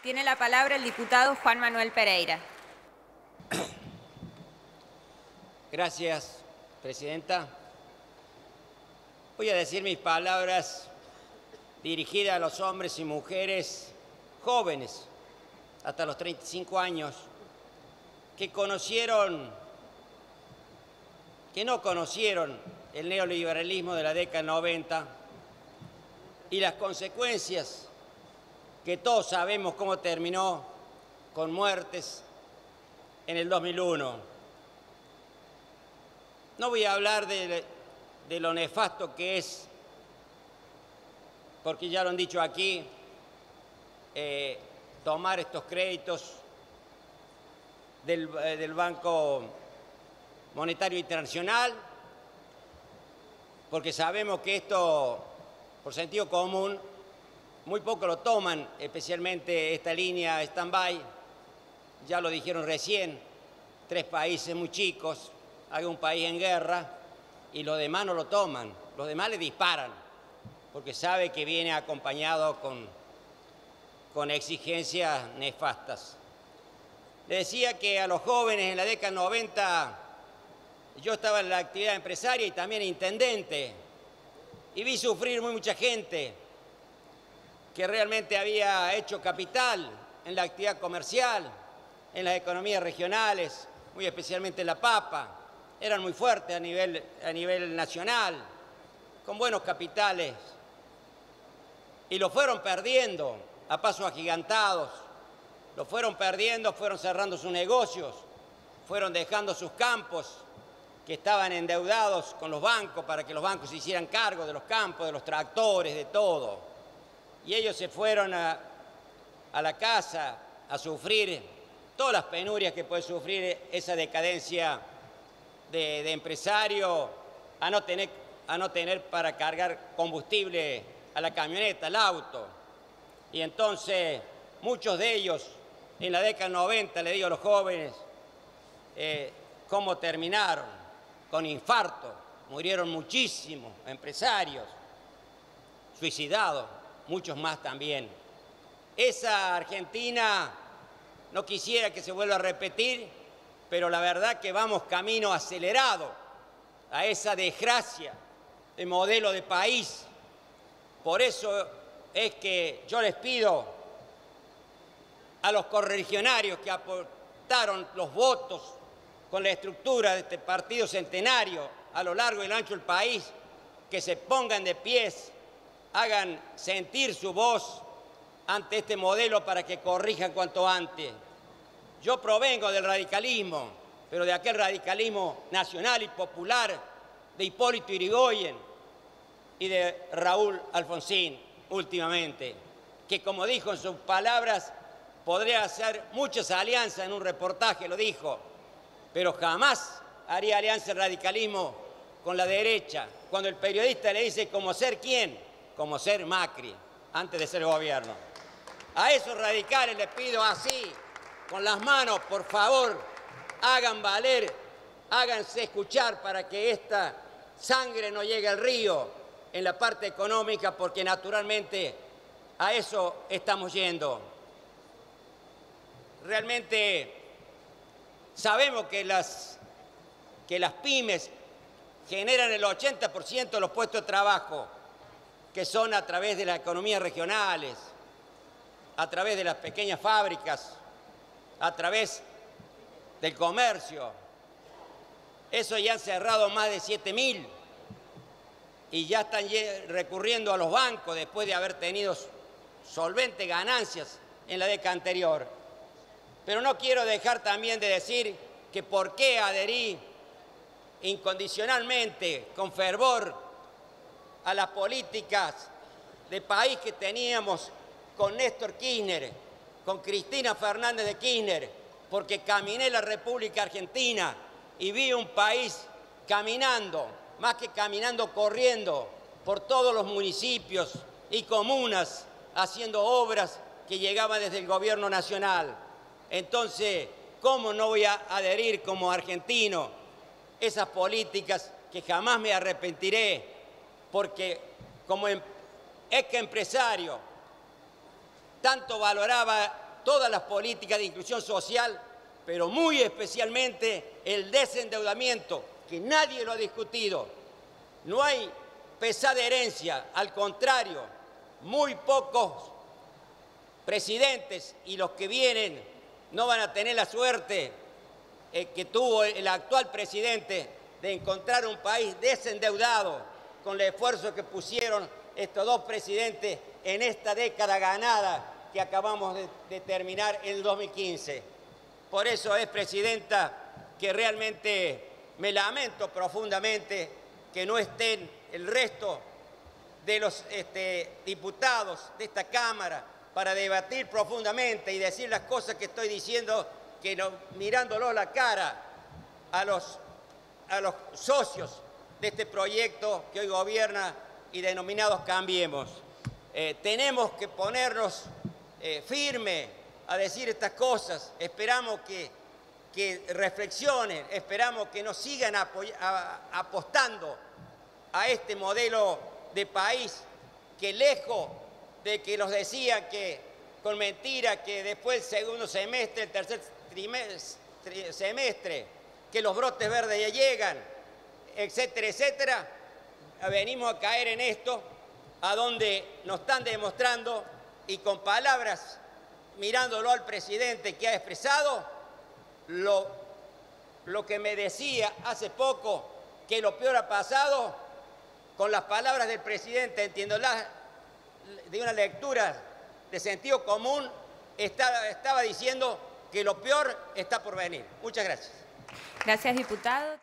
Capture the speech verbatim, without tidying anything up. Tiene la palabra el diputado Juan Manuel Pereira. Gracias, presidenta. Voy a decir mis palabras dirigidas a los hombres y mujeres jóvenes, hasta los treinta y cinco años, que conocieron, que no conocieron el neoliberalismo de la década noventa y las consecuencias que todos sabemos cómo terminó con muertes en el dos mil uno. No voy a hablar de, de lo nefasto que es, porque ya lo han dicho aquí, eh, tomar estos créditos del, eh, del Banco Monetario Internacional, porque sabemos que esto, por sentido común, muy poco lo toman, especialmente esta línea stand-by. Ya lo dijeron recién, tres países muy chicos, hay un país en guerra y los demás no lo toman, los demás le disparan, porque sabe que viene acompañado con, con exigencias nefastas. Le decía que a los jóvenes en la década noventa, yo estaba en la actividad empresaria y también intendente, y vi sufrir muy mucha gente que realmente había hecho capital en la actividad comercial, en las economías regionales, muy especialmente en la papa, eran muy fuertes a nivel, a nivel nacional, con buenos capitales, y lo fueron perdiendo a pasos agigantados, lo fueron perdiendo, fueron cerrando sus negocios, fueron dejando sus campos, que estaban endeudados con los bancos para que los bancos se hicieran cargo de los campos, de los tractores, de todo. Y ellos se fueron a, a la casa a sufrir todas las penurias que puede sufrir esa decadencia de, de empresario, a no, tener, a no tener para cargar combustible a la camioneta, al auto. Y entonces muchos de ellos en la década noventa, le digo a los jóvenes, eh, cómo terminaron con infarto, murieron muchísimos empresarios, suicidados. Muchos más también. Esa Argentina no quisiera que se vuelva a repetir, pero la verdad que vamos camino acelerado a esa desgracia de modelo de país. Por eso es que yo les pido a los correligionarios que aportaron los votos con la estructura de este partido centenario a lo largo y lo ancho del país, que se pongan de pies, hagan sentir su voz ante este modelo para que corrijan cuanto antes. Yo provengo del radicalismo, pero de aquel radicalismo nacional y popular de Hipólito Irigoyen y de Raúl Alfonsín últimamente, que como dijo en sus palabras, podría hacer muchas alianzas, en un reportaje lo dijo, pero jamás haría alianza el radicalismo con la derecha. Cuando el periodista le dice ¿cómo ser quién? Como ser Macri, antes de ser gobierno. A esos radicales les pido así, con las manos, por favor, hagan valer, háganse escuchar para que esta sangre no llegue al río en la parte económica, porque naturalmente a eso estamos yendo. Realmente sabemos que las, que las pymes generan el ochenta por ciento de los puestos de trabajo, que son a través de las economías regionales, a través de las pequeñas fábricas, a través del comercio. Eso ya han cerrado más de siete mil y ya están recurriendo a los bancos después de haber tenido solventes ganancias en la década anterior. Pero no quiero dejar también de decir que por qué adherí incondicionalmente, con fervor, a las políticas de país que teníamos con Néstor Kirchner, con Cristina Fernández de Kirchner, porque caminé la República Argentina y vi un país caminando, más que caminando, corriendo por todos los municipios y comunas, haciendo obras que llegaban desde el gobierno nacional. Entonces, ¿cómo no voy a adherir como argentino esas políticas que jamás me arrepentiré? Porque como ex empresario tanto valoraba todas las políticas de inclusión social, pero muy especialmente el desendeudamiento, que nadie lo ha discutido. No hay pesada herencia, al contrario, muy pocos presidentes y los que vienen no van a tener la suerte que tuvo el actual presidente de encontrar un país desendeudado con el esfuerzo que pusieron estos dos presidentes en esta década ganada que acabamos de terminar en el dos mil quince. Por eso es, Presidenta, que realmente me lamento profundamente que no estén el resto de los este, diputados de esta Cámara para debatir profundamente y decir las cosas que estoy diciendo, que no, mirándolo la cara a los, a los socios de este proyecto que hoy gobierna y denominados Cambiemos. Eh, tenemos que ponernos eh, firme a decir estas cosas, esperamos que, que reflexionen, esperamos que nos sigan a, apostando a este modelo de país que, lejos de que nos decían que con mentiras que después del segundo semestre, el tercer trimestre, semestre, que los brotes verdes ya llegan, etcétera, etcétera, venimos a caer en esto, a donde nos están demostrando y con palabras, mirándolo al presidente que ha expresado, lo, lo que me decía hace poco, que lo peor ha pasado, con las palabras del presidente, entiéndolas de una lectura de sentido común, está, estaba diciendo que lo peor está por venir. Muchas gracias. Gracias, diputado.